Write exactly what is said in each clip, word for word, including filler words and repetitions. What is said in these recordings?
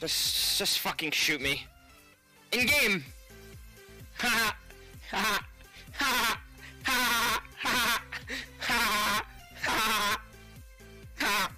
Just, just fucking shoot me. In game. Ha ha ha ha ha ha ha ha ha ha ha ha ha.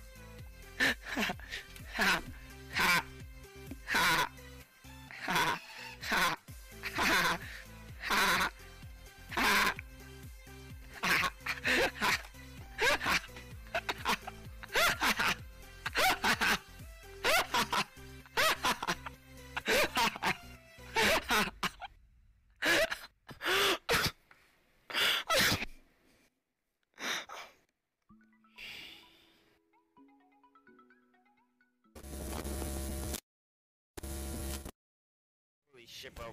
Shit, bro.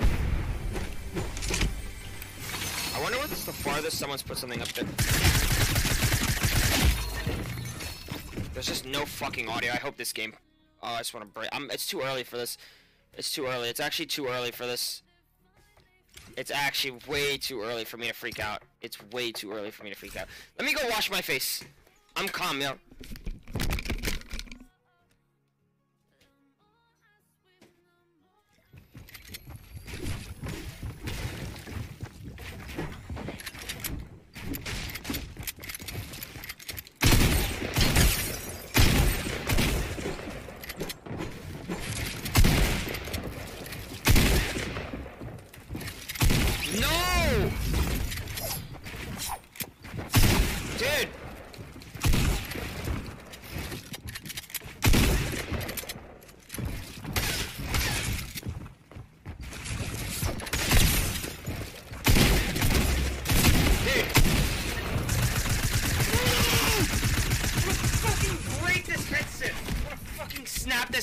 I wonder what is the farthest someone's put something up there. There's just no fucking audio. I hope this game. Oh, I just want to break. I'm, it's too early for this. It's too early. It's actually too early for this. It's actually way too early for me to freak out. It's way too early for me to freak out. Let me go wash my face. I'm calm now.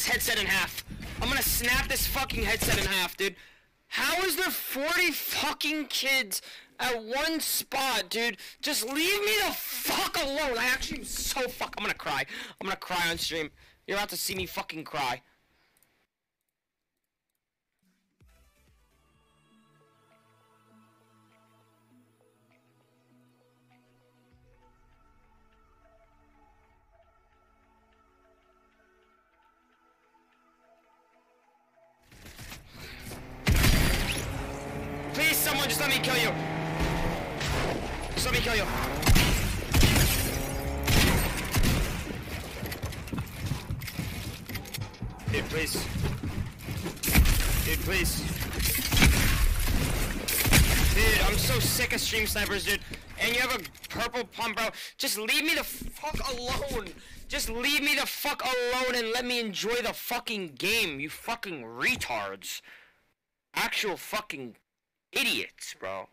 Headset in half. I'm gonna snap this fucking headset in half, dude. How is there forty fucking kids at one spot, dude? Just leave me the fuck alone. I actually am so fuck. I'm gonna cry. I'm gonna cry on stream. You're about to see me fucking cry. Please, someone, just let me kill you. Just let me kill you. Dude, please. Dude, please. Dude, I'm so sick of stream snipers, dude. And you have a purple pump, bro. Just leave me the fuck alone. Just leave me the fuck alone and let me enjoy the fucking game, you fucking retards. Actual fucking idiots, bro.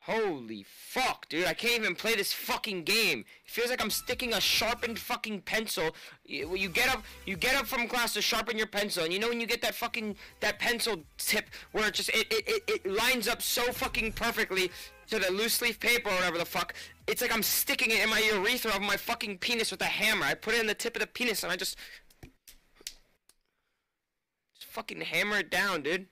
Holy fuck, dude. I can't even play this fucking game. It feels like I'm sticking a sharpened fucking pencil. You, you get up you get up from class to sharpen your pencil, and you know when you get that fucking that pencil tip where it just it it, it, it lines up so fucking perfectly to the loose leaf paper or whatever the fuck. It's like I'm sticking it in my urethra of my fucking penis with a hammer. I put it in the tip of the penis and I just just fucking hammer it down, dude.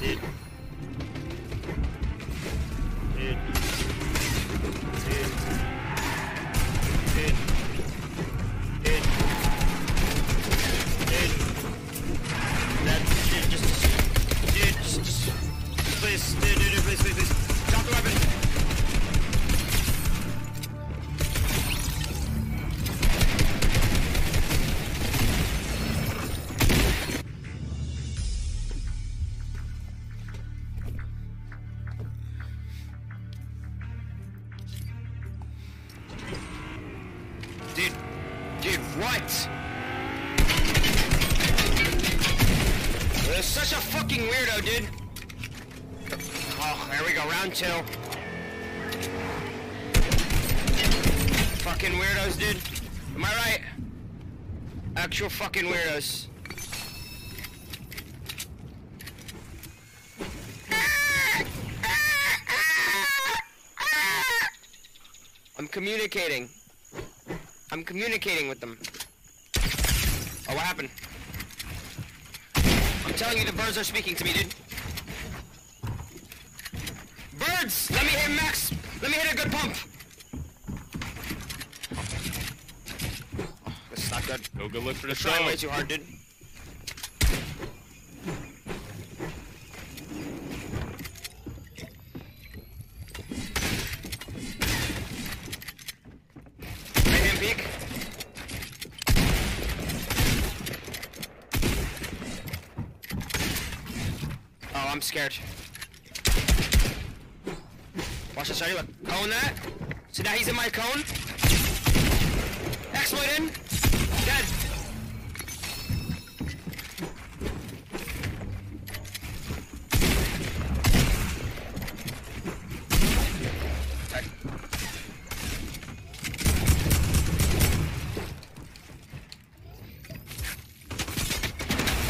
Dude. Dude. Dude. Dude. Dude. Dude. That's, dude, just, dude, just, just, please, dude, dude, dude, please, please, please, drop the weapon. Two. Fucking weirdos, dude. Am I right? Actual fucking weirdos. I'm communicating. I'm communicating with them. Oh, what happened? I'm telling you the birds are speaking to me, dude. Birds! Let me hit Max! Let me hit a good pump! This is not good. No good look for the shot. Trying way too hard, dude. I'm scared. Watch this, ready? Look. Cone that. So now he's in my cone. Exploit in. Dead. Right.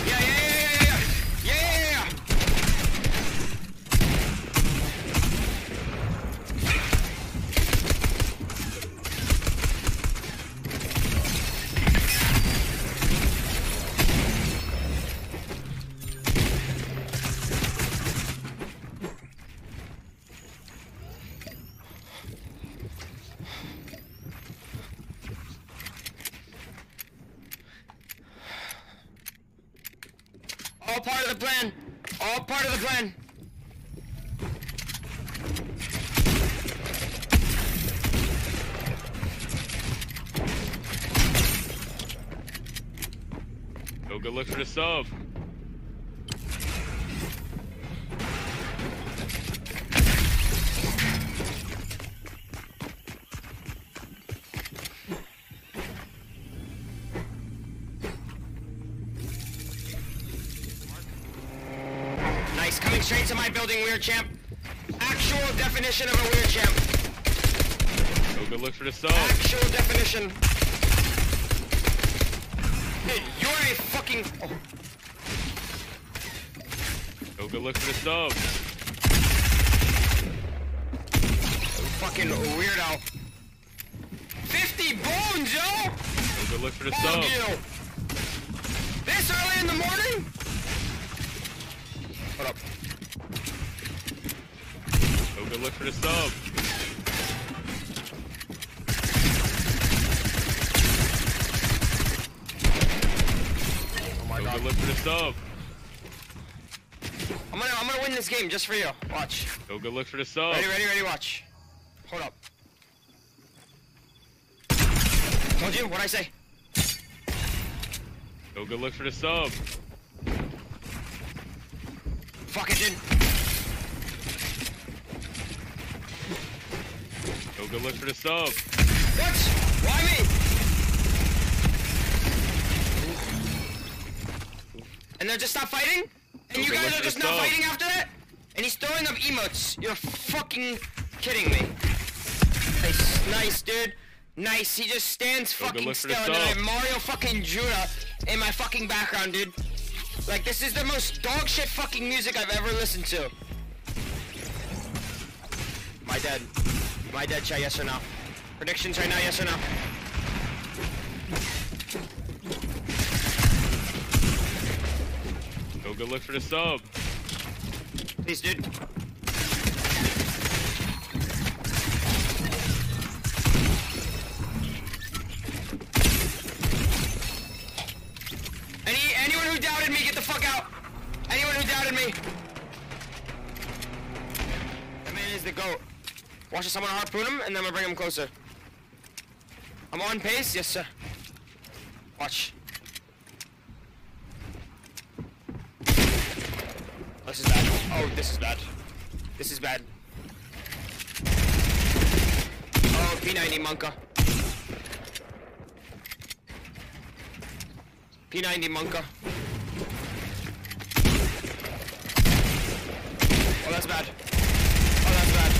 Yeah, yeah, yeah, yeah, yeah, yeah. Yeah, yeah, yeah, yeah. All part of the plan. All part of the plan. Go good look for the sub. Coming straight to my building, weird champ. Actual definition of a weird champ. Go good look for the soul. Actual definition. Dude, you're a fucking... Oh. Go good look for the soul. Fucking weirdo. fifty bones, yo! Go good look for the soul. This early in the morning? Hold up. Go good look for the sub. Oh my god. Go good look for the sub. I'm gonna, I'm gonna win this game just for you. Watch. Go good look for the sub. Ready, ready, ready, watch. Hold up. Told you, what'd I say? Go good look for the sub. Fuck it, dude. Go good look for the sub. What? Why me? And they're just not fighting? And you guys are just not fighting after that? And he's throwing up emotes. You're fucking kidding me. Nice, nice, dude. Nice. He just stands fucking still. And then I have Mario fucking Judah in my fucking background, dude. Like, this is the most dog shit fucking music I've ever listened to. My dead. My dead chat, yes or no? Predictions right now, yes or no? Go good look for the sub. Please, dude. Me. That man is the GOAT. Watch this, I'm gonna harpoon him and then I'm gonna bring him closer. I'm on pace, yes sir. Watch. This is bad. Oh, this is bad. This is bad. Oh, P ninety Monka. P ninety Monka. Oh, that's bad. Oh, that's bad.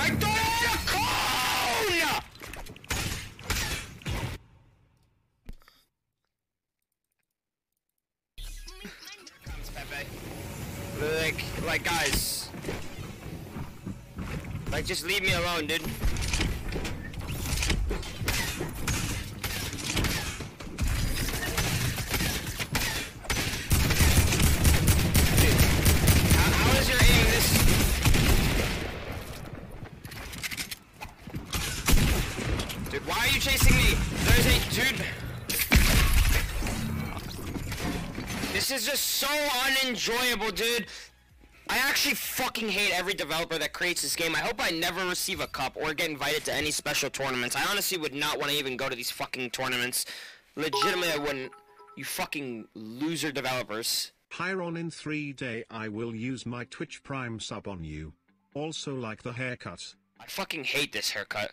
I don't want to call ya! Like, like, guys. Like, just leave me alone, dude. This is just so unenjoyable, dude. I actually fucking hate every developer that creates this game. I hope I never receive a cup or get invited to any special tournaments. I honestly would not want to even go to these fucking tournaments. Legitimately, I wouldn't. You fucking loser developers. Pyron, in three day, I will use my Twitch Prime sub on you. Also like the haircut. I fucking hate this haircut.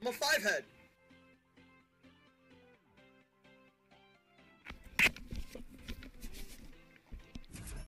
I'm a five head.